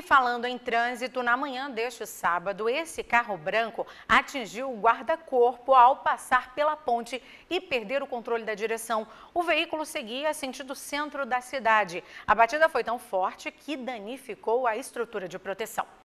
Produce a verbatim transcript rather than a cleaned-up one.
E falando em trânsito, na manhã deste sábado, esse carro branco atingiu o guarda-corpo ao passar pela ponte e perder o controle da direção. O veículo seguia sentido centro da cidade. A batida foi tão forte que danificou a estrutura de proteção.